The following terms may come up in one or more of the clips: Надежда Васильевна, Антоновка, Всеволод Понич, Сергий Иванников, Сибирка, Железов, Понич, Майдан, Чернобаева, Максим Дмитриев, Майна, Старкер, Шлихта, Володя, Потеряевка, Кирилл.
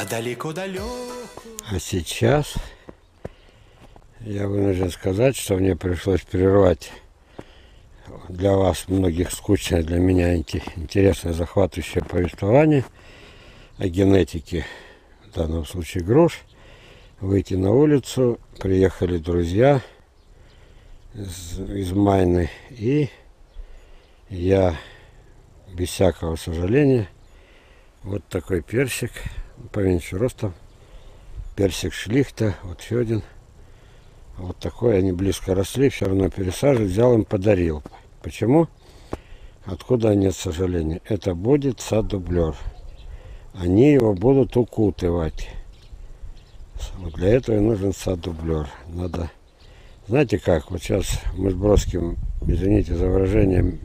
А далеко-далеко. А сейчас я вынужден сказать, что мне пришлось прервать для вас, многих, скучное, для меня интересное, захватывающее повествование о генетике, в данном случае груш, выйти на улицу. Приехали друзья из Майны, и я, без всякого сожаления, вот такой персик, поменьше ростом, персик Шлихта, вот еще один, вот такой, они близко росли, все равно пересаживали, взял им, подарил. Почему? Откуда нет сожаления? Это будет саддублер. Они его будут укутывать. Вот для этого и нужен саддублер. Надо, знаете как, вот сейчас мы с Бродским, извините за выражение,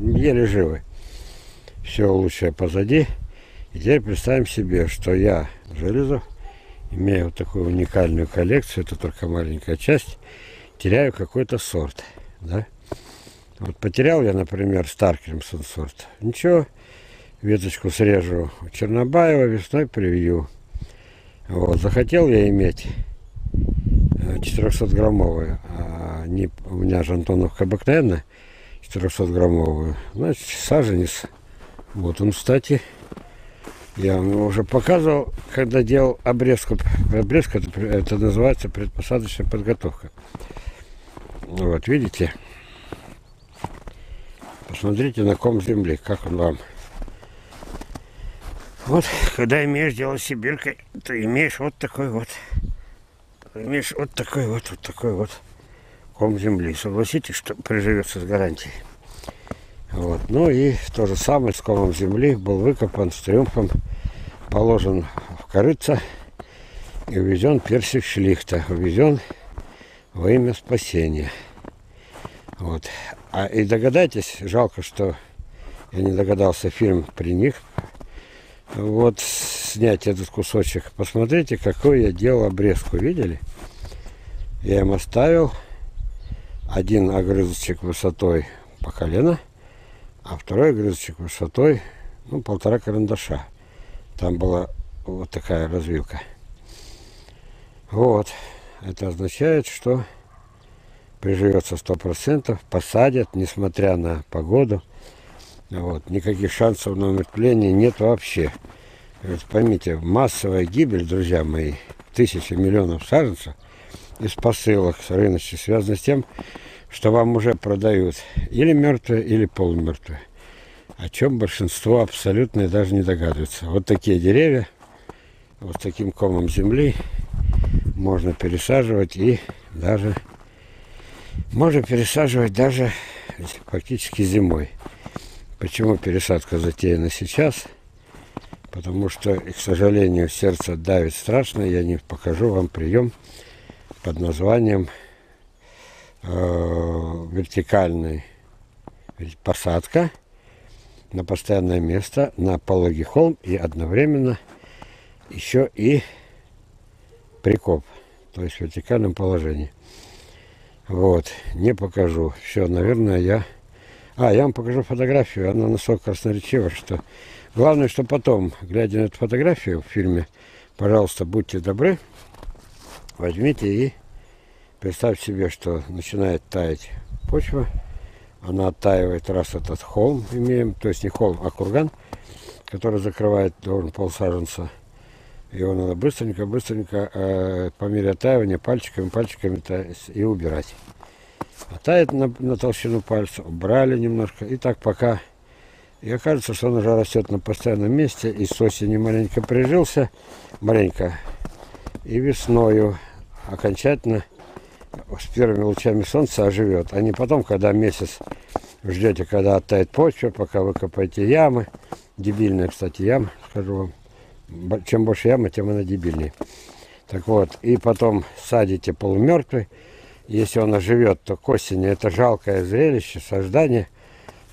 еле живы. Все лучшее позади. И теперь представим себе, что я, Железов, имею вот такую уникальную коллекцию, это только маленькая часть, теряю какой-то сорт. Да? Вот потерял я, например, Старкер сорт. Ничего, веточку срежу у Чернобаева, весной привью. Вот, захотел я иметь 400-граммовую, а не, у меня же Антоновка обыкновенная, 400-граммовую. Значит, саженец. Вот он, кстати. Я вам его уже показывал, когда делал обрезку. Обрезка, это называется предпосадочная подготовка. Вот, видите? Посмотрите на ком земли, как он вам. Вот, когда имеешь дело с сибиркой, ты имеешь вот такой вот. Имеешь вот такой вот ком земли. Согласитесь, что приживется с гарантией. Вот. Ну и то же самое с комом земли был выкопан с триумфом, положен в корыце и увезен персик Шлихта, увезен во имя спасения. Вот. А и догадайтесь, жалко, что я не догадался фильм при них. Вот снять этот кусочек. Посмотрите, какую я делал обрезку. Видели? Я им оставил один огрызочек высотой по колено, а второй грызочек высотой, ну, 1,5 карандаша. Там была вот такая развилка. Вот. Это означает, что приживется 100%, посадят, несмотря на погоду. Вот. Никаких шансов на умертвление нет вообще. Вот поймите, массовая гибель, друзья мои, тысячи миллионов саженцев из посылок с рыночной связана с тем, что вам уже продают или мертвые, или полумертвые, о чем большинство абсолютно и даже не догадывается. Вот такие деревья, вот таким комом земли можно пересаживать, и даже можно пересаживать даже фактически зимой. Почему пересадка затеяна сейчас? Потому что, и, к сожалению, сердце давит страшно, я не покажу вам прием под названием вертикальная посадка на постоянное место, на пологий холм, и одновременно еще и прикоп, то есть в вертикальном положении. Вот, не покажу. Все, наверное, я... я вам покажу фотографию, она настолько красноречива, что... Главное, что потом, глядя на эту фотографию в фильме, пожалуйста, будьте добры, возьмите и... Представь себе, что начинает таять почва, она оттаивает раз этот холм имеем, то есть не холм, а курган, который закрывает должен полсаженца. Его надо быстренько-быстренько по мере оттаивания пальчиками и убирать. А тает на толщину пальца, убрали немножко, и так пока. И окажется, что он уже растет на постоянном месте, и с осени маленько прижился, и весною окончательно с первыми лучами солнца оживет, а не потом, когда месяц ждете, когда оттает почва, пока вы копаете ямы. Дебильная, кстати, яма, скажу вам. Чем больше яма, тем она дебильнее. Так вот, и потом садите полумертвый. Если он оживет, то к осени это жалкое зрелище, саждание,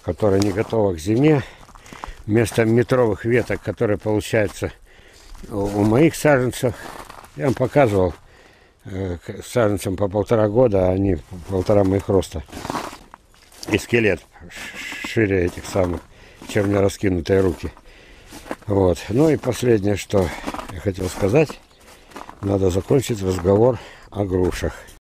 которое не готово к зиме. Вместо метровых веток, которые получаются у моих саженцев, я вам показывал, саженцам по 1,5 года, а они 1,5 моих роста. И скелет шире этих самых, чем мне раскинутые руки. Вот. Ну и последнее, что я хотел сказать, надо закончить разговор о грушах.